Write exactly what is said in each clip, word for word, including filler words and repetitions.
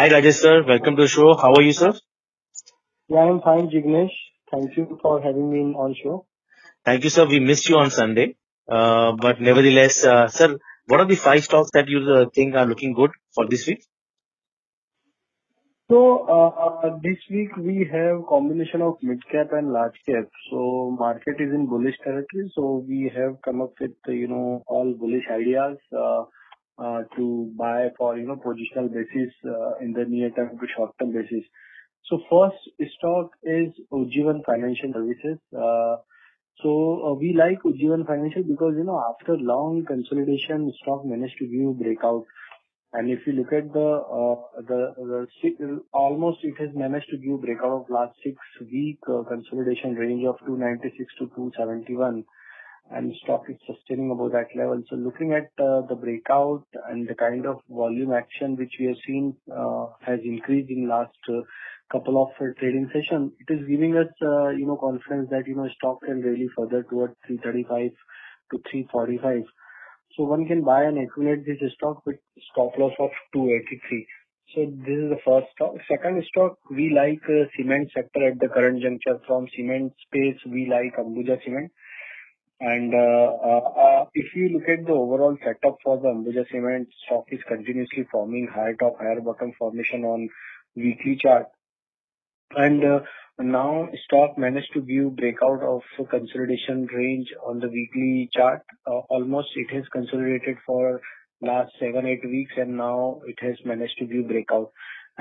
Hi Rajesh sir, welcome to the show. How are you, sir? Yeah, I'm fine, Jignesh. Thank you for having me on show. Thank you, sir. We missed you on Sunday, uh, but nevertheless, uh, sir, what are the five stocks that you uh, think are looking good for this week? So uh, this week we have combination of mid cap and large cap. So market is in bullish territory. So we have come up with you know all bullish ideas. Uh, Uh, to buy for, you know, positional basis uh, in the near term to short term basis. So first stock is Ujjivan Financial Services. Uh, so uh, we like Ujjivan Financial because, you know, after long consolidation, stock managed to give breakout. And if you look at the, uh, the, the six, almost it has managed to give breakout of last six week uh, consolidation range of two ninety-six to two seventy-one. And stock is sustaining above that level. So looking at uh, the breakout and the kind of volume action which we have seen uh, has increased in last uh, couple of uh, trading sessions, it is giving us, uh, you know, confidence that, you know, stock can really further towards three thirty-five to three forty-five. So one can buy and accumulate this stock with stop loss of two eighty-three. So this is the first stock. Second stock, we like uh, cement sector at the current juncture. From cement space, we like Ambuja Cement. And uh, uh, if you look at the overall setup for the Ambuja Cement, stock is continuously forming higher top, higher bottom formation on weekly chart. And uh, now stock managed to give breakout of consolidation range on the weekly chart. Uh, almost it has consolidated for last seven, eight weeks and now it has managed to give breakout.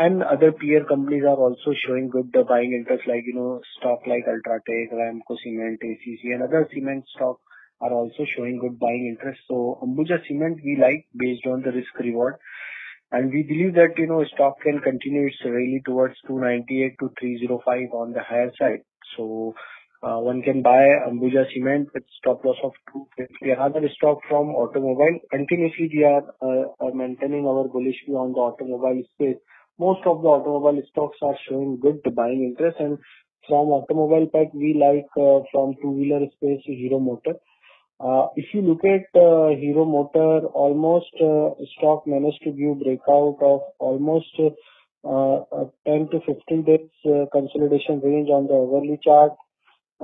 And other peer companies are also showing good uh, buying interest, like, you know, stock like UltraTech, Ramco Cement, A C C and other cement stock are also showing good buying interest. So Ambuja Cement we like based on the risk reward. And we believe that, you know, stock can continue its rally towards two ninety-eight to three oh five on the higher side. So uh, one can buy Ambuja Cement with stop loss of two fifty. Another stock from automobile. Continuously we are, uh, are maintaining our bullish view on the automobile space. Most of the automobile stocks are showing good buying interest, and from automobile pack we like uh, from two-wheeler space Hero Motor. Uh, if you look at uh, Hero Motor, almost uh, stock managed to give breakout of almost uh, uh, ten to fifteen days uh, consolidation range on the hourly chart,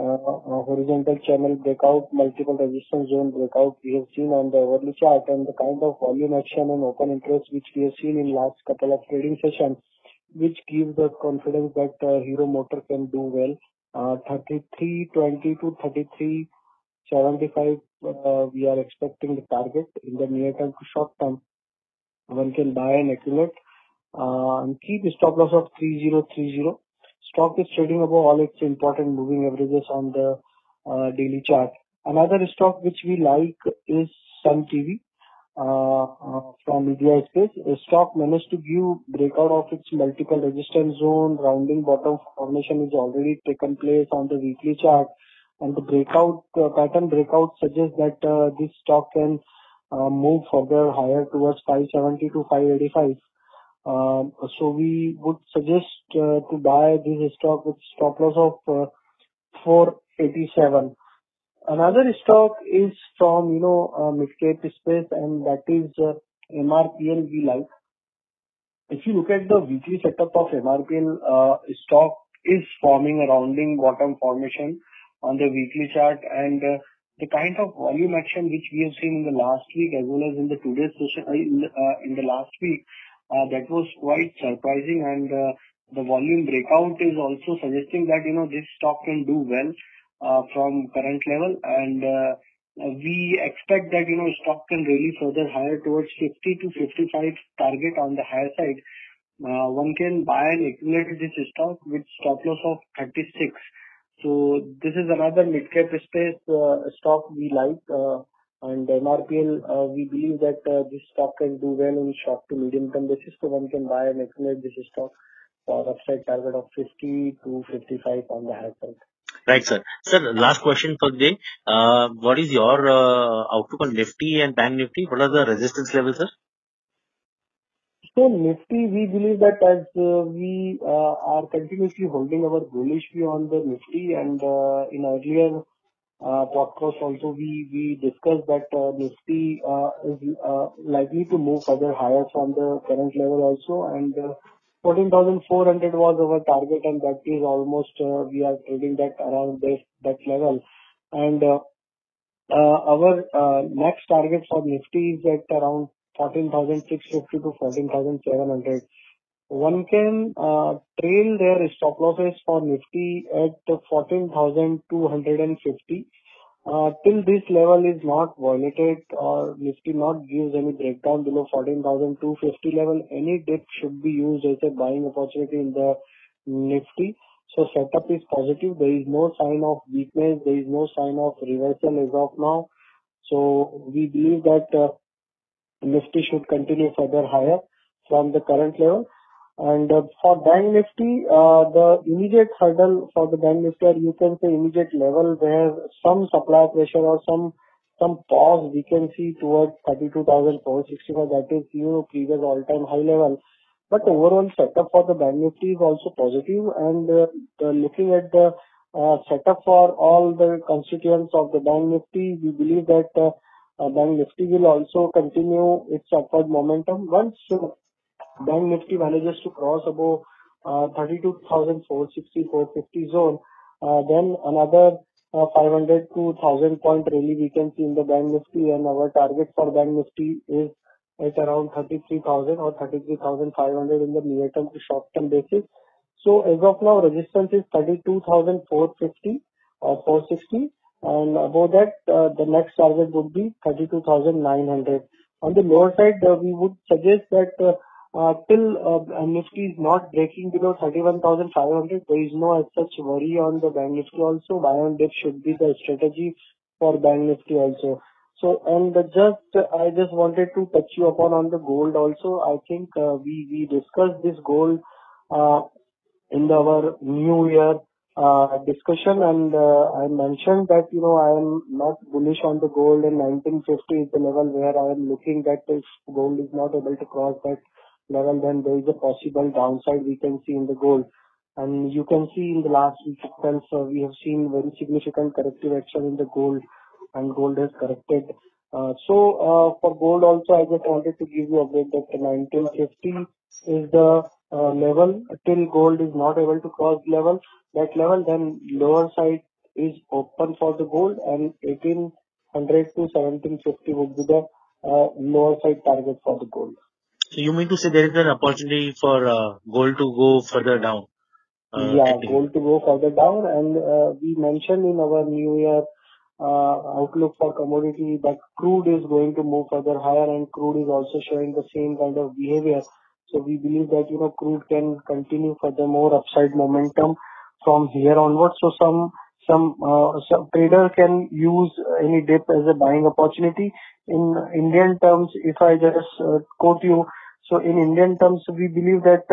uh, uh, horizontal channel breakout, multiple resistance zone breakout we have seen on the hourly chart, and the kind of volume action and open interest which we have seen in last couple of trading sessions, which gives the confidence that uh, Hero Motor can do well. Uh, thirty-three twenty to thirty-three seventy-five uh, we are expecting the target in the near term to short term. One can buy and accumulate uh, and keep stop loss of three oh three oh. Stock is trading above all its important moving averages on the uh, daily chart. Another stock which we like is Sun T V uh, uh, from India space. A stock managed to give breakout of its multiple resistance zone. Rounding bottom formation is already taken place on the weekly chart, and the breakout uh, pattern breakout suggests that uh, this stock can uh, move further higher towards five seventy to five eighty-five. Um, so we would suggest uh, to buy this stock with stop loss of uh, four eighty-seven. Another stock is from, you know, uh, mid-cap space, and that is uh, M R P L we like. If you look at the weekly setup of M R P L, uh, stock is forming a rounding bottom formation on the weekly chart, and uh, the kind of volume action which we have seen in the last week as well as in the today's session, uh, in, the, uh, in the last week, Uh, that was quite surprising, and uh, the volume breakout is also suggesting that, you know, this stock can do well uh, from current level, and uh, we expect that, you know, stock can really further higher towards fifty to fifty-five target on the higher side. Uh, one can buy and accumulate this stock with stop loss of thirty-six. So this is another mid-cap space uh, stock we like. Uh, And M R P L, uh, we believe that uh, this stock can do well in short to medium term basis, so one can buy and accumulate this stock for upside target of fifty to fifty-five on the high side. Right, sir. Sir, last question for today. Uh, what is your uh, outlook on Nifty and Bank Nifty? What are the resistance levels, sir? So Nifty, we believe that as uh, we uh, are continuously holding our bullish view on the Nifty, and uh, in earlier Uh, podcast also we, we discussed that uh, Nifty uh, is uh, likely to move further higher from the current level also, and uh, fourteen thousand four hundred was our target, and that is almost uh, we are trading that around this, that level. And uh, uh, our uh, next target for Nifty is at around fourteen thousand six hundred fifty to fourteen thousand seven hundred. One can uh, trail their stop losses for Nifty at fourteen thousand two hundred fifty. Uh, till this level is not violated or Nifty not gives any breakdown below fourteen thousand two hundred fifty level, any dip should be used as a buying opportunity in the Nifty. So setup is positive. There is no sign of weakness. There is no sign of reversal as of now. So we believe that uh, Nifty should continue further higher from the current level. And uh, for Bank Nifty, uh, the immediate hurdle for the Bank Nifty, you can say immediate level where some supply pressure or some some pause we can see towards thirty-two thousand four hundred sixty-five. That is new previous all-time high level. But overall setup for the Bank Nifty is also positive. And uh, the, looking at the uh, setup for all the constituents of the Bank Nifty, we believe that uh, uh, Bank Nifty will also continue its upward momentum once. Uh, Bank Nifty manages to cross above uh, thirty-two thousand four hundred sixty to four hundred fifty zone, uh, then another uh, five hundred to one thousand point rally we can see in the Bank Nifty, and our target for Bank Nifty is at around thirty-three thousand or thirty-three thousand five hundred in the near term to short term basis. So as of now, resistance is thirty-two thousand four hundred fifty or four hundred sixty, and above that uh, the next target would be thirty-two thousand nine hundred. On the lower side, uh, we would suggest that uh, Uh, till uh, Nifty is not breaking below thirty-one thousand five hundred, there is no as such worry on the Bank Nifty also. Buy on dip should be the strategy for Bank Nifty also. So, and just uh, I just wanted to touch you upon on the gold also. I think uh, we we discussed this gold uh, in the, our New Year uh, discussion, and uh, I mentioned that you know I am not bullish on the gold, and nineteen fifty is the level where I am looking that if gold is not able to cross that level, then there is a possible downside we can see in the gold. And you can see in the last week itself, uh, we have seen very significant corrective action in the gold, and gold has corrected. Uh, so uh, for gold also, I just wanted to give you a update that nineteen fifty is the uh, level. Till gold is not able to cross level that level, then lower side is open for the gold, and eighteen hundred to seventeen fifty would be the uh, lower side target for the gold. So you mean to say there is an opportunity for uh, gold to go further down? Uh, yeah, gold to go further down, and uh, we mentioned in our New Year uh, outlook for commodity that crude is going to move further higher, and crude is also showing the same kind of behavior. So we believe that you know crude can continue further more upside momentum from here onwards. So some some uh, some trader can use any dip as a buying opportunity. In Indian terms, if I just uh, quote you, so in Indian terms, we believe that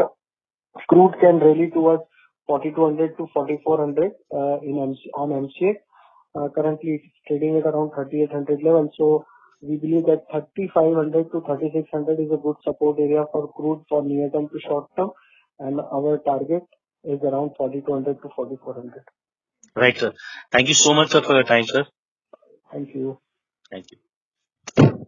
crude can rally towards forty-two hundred to forty-four hundred uh, in M C, on M C X. Uh, currently, it's trading at around thirty-eight hundred level. So we believe that thirty-five hundred to thirty-six hundred is a good support area for crude for near term to short term, and our target is around forty-two hundred to forty-four hundred. Right, sir. Thank you so much, sir, for your time, sir. Thank you. Thank you.